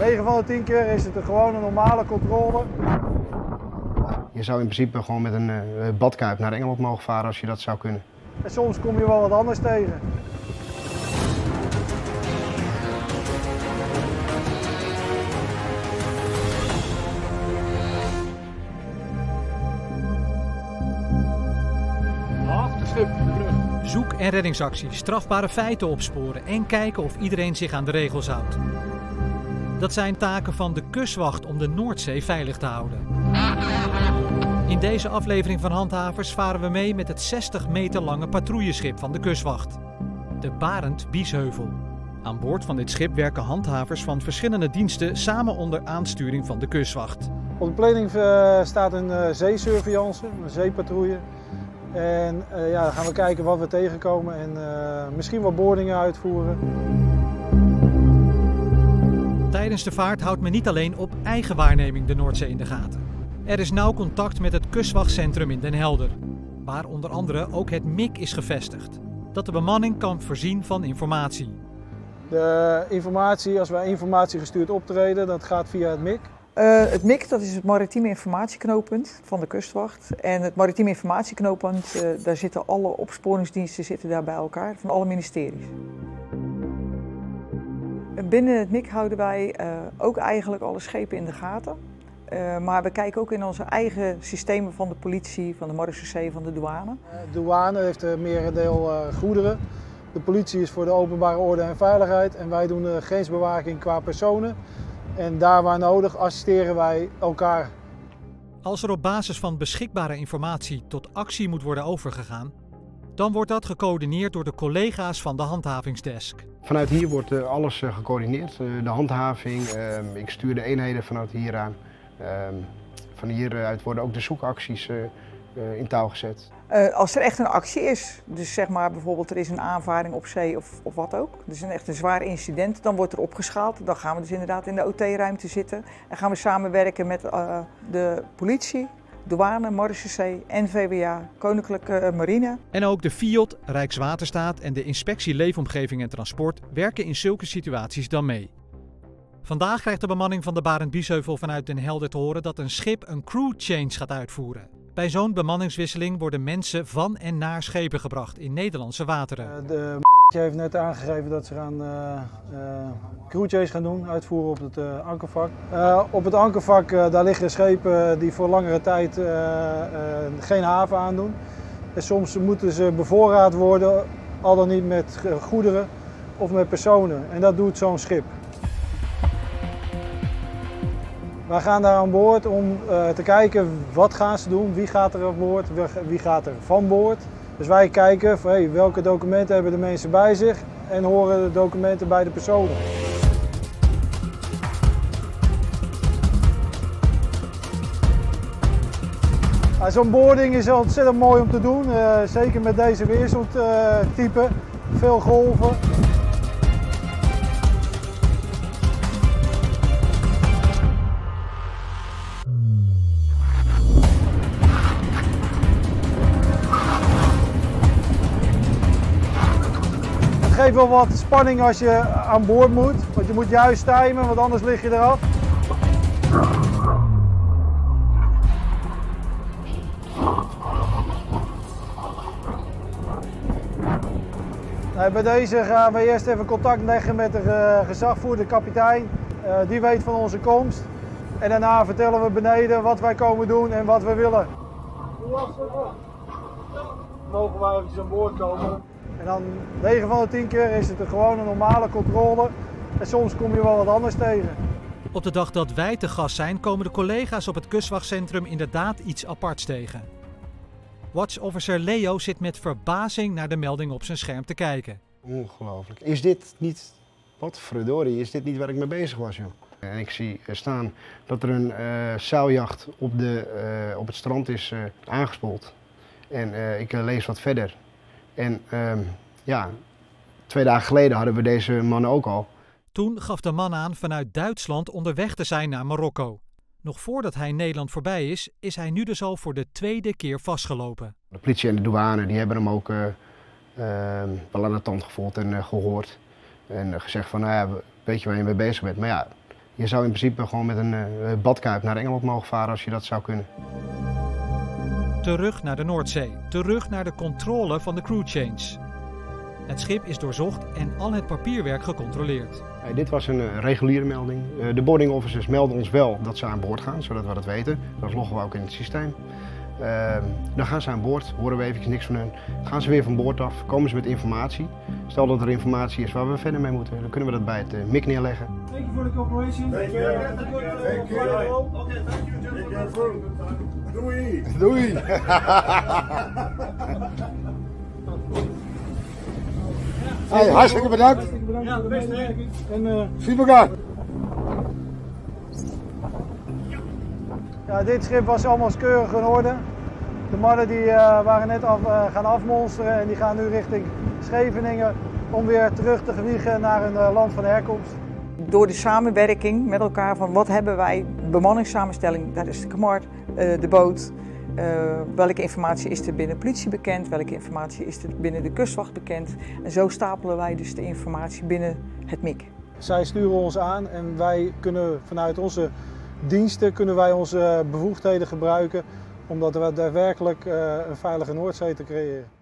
9 van de 10 keer is het gewoon een normale controle. Je zou in principe gewoon met een badkuip naar Engeland mogen varen als je dat zou kunnen. En soms kom je wel wat anders tegen. Zoek- en reddingsactie, strafbare feiten opsporen en kijken of iedereen zich aan de regels houdt. Dat zijn taken van de kustwacht om de Noordzee veilig te houden. In deze aflevering van Handhavers varen we mee met het 60 meter lange patrouilleschip van de kustwacht. De Barend Biesheuvel. Aan boord van dit schip werken handhavers van verschillende diensten samen onder aansturing van de kustwacht. Op de planning staat een zeesurveillance, een zeepatrouille. En ja, dan gaan we kijken wat we tegenkomen en misschien wat boardingen uitvoeren. Tijdens de vaart houdt men niet alleen op eigen waarneming de Noordzee in de gaten. Er is nauw contact met het kustwachtcentrum in Den Helder, waar onder andere ook het MIK is gevestigd, dat de bemanning kan voorzien van informatie. De informatie, als wij informatiegestuurd optreden, dat gaat via het MIK. Het MIK, dat is het maritieme informatieknooppunt van de kustwacht. En het maritieme informatieknooppunt, daar zitten alle opsporingsdiensten bij elkaar, van alle ministeries. Binnen het MIK houden wij ook eigenlijk alle schepen in de gaten. Maar we kijken ook in onze eigen systemen van de politie, van de marechaussee, van de douane. De douane heeft merendeel goederen. De politie is voor de openbare orde en veiligheid. En wij doen de grensbewaking qua personen. En daar waar nodig assisteren wij elkaar. Als er op basis van beschikbare informatie tot actie moet worden overgegaan, dan wordt dat gecoördineerd door de collega's van de handhavingsdesk. Vanuit hier wordt alles gecoördineerd. De handhaving, ik stuur de eenheden vanuit hier aan. Van hieruit worden ook de zoekacties in touw gezet. Als er echt een actie is, dus zeg maar bijvoorbeeld er is een aanvaring op zee of wat ook, dus echt een zwaar incident, dan wordt er opgeschaald. Dan gaan we dus inderdaad in de OT-ruimte zitten en gaan we samenwerken met de politie, douane, marechaussee, NVWA, Koninklijke Marine. En ook de FIOD, Rijkswaterstaat en de Inspectie Leefomgeving en Transport werken in zulke situaties dan mee. Vandaag krijgt de bemanning van de Barend Biesheuvel vanuit Den Helder te horen dat een schip een crew change gaat uitvoeren. Bij zo'n bemanningswisseling worden mensen van en naar schepen gebracht in Nederlandse wateren. De heeft net aangegeven dat ze gaan crewchase gaan doen, uitvoeren op het ankervak. Op het ankervak daar liggen schepen die voor langere tijd geen haven aandoen. En soms moeten ze bevoorraad worden, al dan niet met goederen of met personen. En dat doet zo'n schip. Wij gaan daar aan boord om te kijken wat gaan ze doen, wie gaat er aan boord, wie gaat er van boord. Dus wij kijken van, hey, welke documenten hebben de mensen bij zich en horen de documenten bij de personen. Ja, zo'n boarding is ontzettend mooi om te doen, zeker met deze weerseltype, veel golven. Het geeft wel wat spanning als je aan boord moet, want je moet juist timen, want anders lig je eraf. Bij deze gaan we eerst even contact leggen met de gezagvoerder, de kapitein. Die weet van onze komst. En daarna vertellen we beneden wat wij komen doen en wat we willen. Mogen wij eventjes aan boord komen? En dan 9 van de 10 keer is het gewoon een normale controle en soms kom je wel wat anders tegen. Op de dag dat wij te gast zijn, komen de collega's op het kustwachtcentrum inderdaad iets aparts tegen. Watchofficer Leo zit met verbazing naar de melding op zijn scherm te kijken. Ongelooflijk. Is dit niet, wat verdorie, is dit niet waar ik mee bezig was, joh? En ik zie staan dat er een zeiljacht op het strand is aangespoeld. En ik lees wat verder. En ja, 2 dagen geleden hadden we deze man ook al. Toen gaf de man aan vanuit Duitsland onderweg te zijn naar Marokko. Nog voordat hij Nederland voorbij is, is hij nu dus al voor de 2e keer vastgelopen. De politie en de douane die hebben hem ook wel aan de tand gevoeld en gehoord. En gezegd van, nou ja, weet je waar je mee bezig bent. Maar ja, Je zou in principe gewoon met een badkuip naar Engeland mogen varen als je dat zou kunnen. Terug naar de Noordzee, terug naar de controle van de crewchange. Het schip is doorzocht en al het papierwerk gecontroleerd. Dit was een reguliere melding. De boarding officers melden ons wel dat ze aan boord gaan, zodat we dat weten. Dat loggen we ook in het systeem. Dan gaan ze aan boord, horen we even niks van hun. Gaan ze weer van boord af, komen ze met informatie. Stel dat er informatie is waar we verder mee moeten, dan kunnen we dat bij het MIK neerleggen. Dank u voor de coöperatie. Dank u. Doei. Doei. Hey, hartstikke bedankt. Ja, de beste. En zie elkaar. Ja, dit schip was allemaal keurig in orde. De mannen die waren net gaan afmonsteren en die gaan nu richting Scheveningen om weer terug te gewiegen naar hun land van herkomst. Door de samenwerking met elkaar van wat hebben wij, bemanningssamenstelling, dat is de kamar, de boot. Welke informatie is er binnen de politie bekend, welke informatie is er binnen de kustwacht bekend. En zo stapelen wij dus de informatie binnen het MIK. Zij sturen ons aan en wij kunnen vanuit onze diensten onze bevoegdheden gebruiken om daadwerkelijk een veilige Noordzee te creëren.